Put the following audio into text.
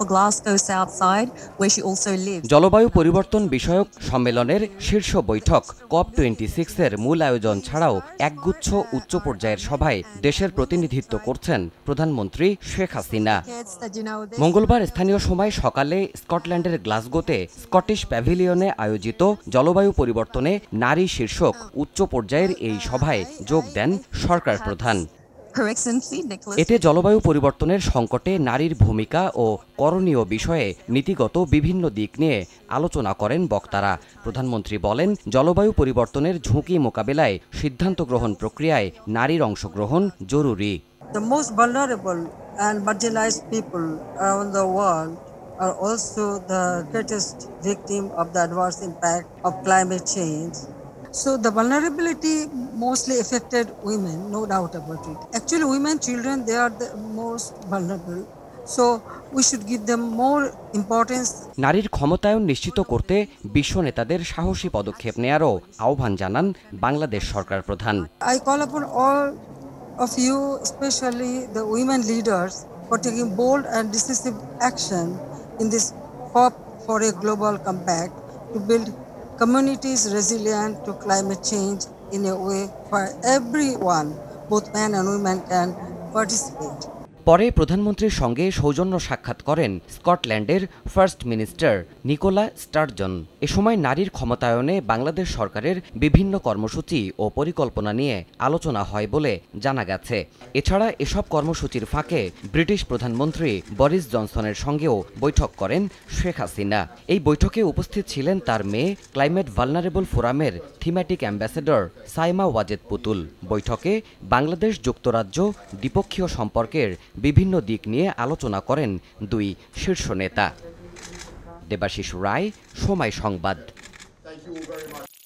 for Glasgow south side, where she also lives. জলবায়ু পরিবর্তন বিষয়ক সম্মেলনের শীর্ষ বৈঠক COP26 এর মূল আয়োজন ছাড়াও একগুচ্ছ উচ্চ পর্যায়ের সভায় দেশের প্রতিনিধিত্ব করছেন প্রধানমন্ত্রী শেখ হাসিনা। মঙ্গলবার স্থানীয় সময় সকালে স্কটল্যান্ডের গ্লাসগোতে স্কটিশ প্যাভিলিয়নে আয়োজিত জলবায়ু পরিবর্তনে নারী শীর্ষক উচ্চ পর্যায়ের এই সভায় যোগ দেন সরকার প্রধান। এতে জলবায়ু পরিবর্তনের সংকটে নারীর ভূমিকা ও করণীয় বিষয়ে নীতিগত বিভিন্ন দিক নিয়ে আলোচনা করেন বক্তারা। প্রধানমন্ত্রী বলেন, জলবায়ু পরিবর্তনের ঝুঁকি মোকাবেলায় সিদ্ধান্ত গ্রহণ প্রক্রিয়ায় নারীর অংশগ্রহণ জরুরি। The most vulnerable and marginalized people around the world are also the greatest victim of the adverse impact of climate change. So the vulnerability mostly affected women, no doubt about it. Actually, women, children, they are the most vulnerable. So we should give them more importance. নারীর ক্ষমতায়ন নিশ্চিত করতে বিশ্ব নেতাদের সাহসী পদক্ষেপ নেয়ারও আহ্বান জানান বাংলাদেশ সরকার প্রধান। I call upon all of you, especially the women leaders, for taking bold and decisive action in this COP for a global compact to build communities resilient to climate change in a way where everyone, both men and women, can participate. পরে প্রধানমন্ত্রীর সঙ্গে সৌজন্য সাক্ষাৎ করেন স্কটল্যান্ডের first minister Nicola Sturgeon. এ সময় নারীর ক্ষমতায়নে বাংলাদেশ সরকারের বিভিন্ন কর্মসূচি ও পরিকল্পনা নিয়ে আলোচনা হয় বলে জানা গেছে। এছাড়া এসব কর্মসূচির ফাঁকে ব্রিটিশ প্রধানমন্ত্রী বরিস জনসনের সঙ্গেও বৈঠক করেন শেখ হাসিনা। এই বৈঠকে উপস্থিত ছিলেন তার মেয়ে ক্লাইমেট ভালনারেবল ফোরামের থিম্যাটিক অ্যাম্বাসেডর সাইমা ওয়াজেদ পুতুল। বৈঠকে বাংলাদেশ যুক্তরাজ্য দ্বিপক্ষীয় সম্পর্কের বিভিন্ন দিক নিয়ে আলোচনা করেন দুই শীর্ষ নেতা। দেবাশিস রায়, সময় সংবাদ।